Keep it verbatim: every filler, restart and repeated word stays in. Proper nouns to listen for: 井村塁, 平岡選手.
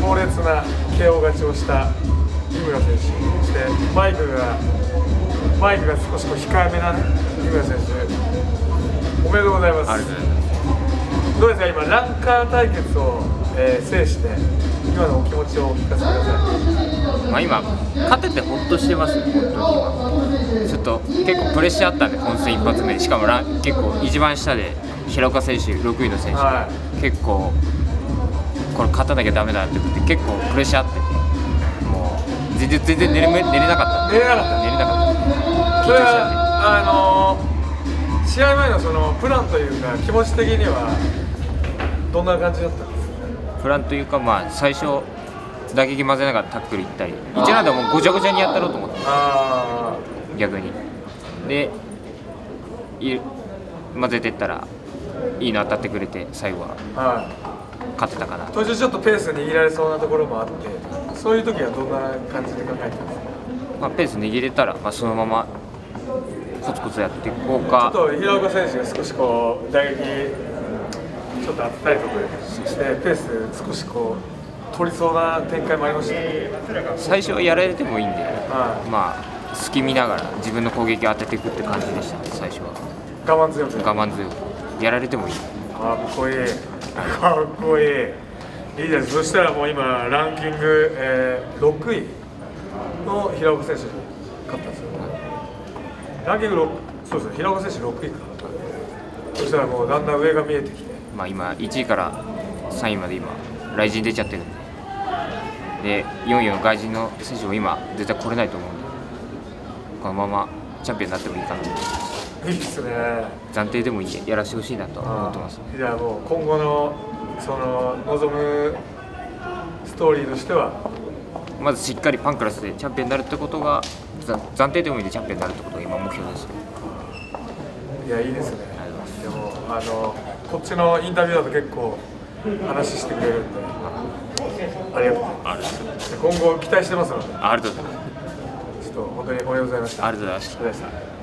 強烈な ケーオー 勝ちをした井村選手、そしてマイクがマイクが少しこう控えめな、ね、井村選手、おめでとうございます。どうですか、今ランカー対決を、えー、制して今のお気持ちをお聞かせください。まあ今勝ててほっとしてますね。本当にちょっと結構プレッシャーあったんで、本戦一発目、しかもラン結構一番下で平岡選手ろくいの選手、はい、結構これ勝たなきゃダメだってことで結構プレッシャーあって、全然全然寝れ寝れなかった。寝れなかった。寝れなかった。それはあのー、試合前のそのプランというか気持ち的にはどんな感じだったんですか。プランというか、まあ最初打撃混ぜながらタックル行ったり、一ラウンドもごちゃごちゃにやったろうと思って。あ逆にで混ぜてったらいいの当たってくれて、最後は勝ってたかな。途中ちょっとペース握られそうなところもあって。そういう時はどんな感じで考えてますか。まあペース握れたら、まあそのままコツコツやっていこうか。ちょっと平岡選手が少しこう打撃ちょっと当てたりとかしてペース少しこう取りそうな展開もありました、ね。最初はやられてもいいんで、はい、まあ隙見ながら自分の攻撃を当てていくって感じでしたね。最初は。我慢強く。我慢強く。やられてもいい。かっこいい。かっこいい。いいです。そしたらもう今ランキング、えー、ろくいの平岡選手に勝ったんですよ、ね、ランキングろく、そうですね、平岡選手ろくいから。そしたらもうだんだん上が見えてきて、まあ今いちいからさんいまで今雷神出ちゃってるんで、でよんいの外人の選手も今絶対来れないと思うんで、このままチャンピオンになってもいいかなと思います。いいですね。暫定でもいいやらせてほしいなと思ってます、ね、じゃあもう今後のその望むストーリーとしては、まずしっかりパンクラスでチャンピオンになるってことが、暫定でもいいでチャンピオンになるってことが今目標です。いや、いいですね。でもあのこっちのインタビューだと結構話してくれるんで、ありがとうございます。今後期待してますので。ありがとうございます。ちょっと本当におめでとうございました。ありがとうございました。